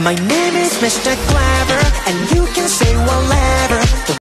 My name is Mr. Clever.